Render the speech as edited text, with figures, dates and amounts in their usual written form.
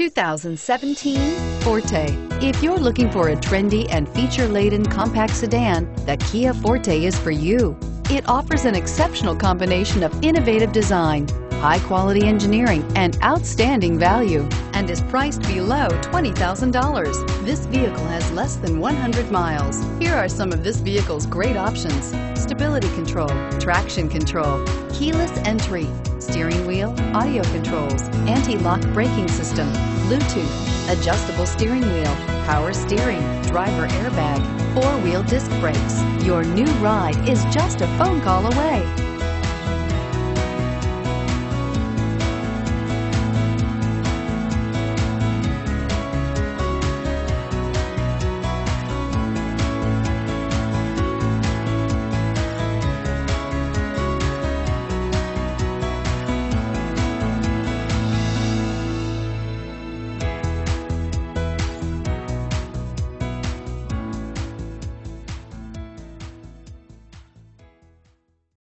2017 Forte. If you're looking for a trendy and feature-laden compact sedan, the Kia Forte is for you. It offers an exceptional combination of innovative design, high-quality engineering, and outstanding value, and is priced below $20,000. This vehicle has less than 100 miles. Here are some of this vehicle's great options: stability control, traction control, keyless entry, steering wheel audio controls, anti-lock braking system, Bluetooth, adjustable steering wheel, power steering, driver airbag, four-wheel disc brakes. Your new ride is just a phone call away.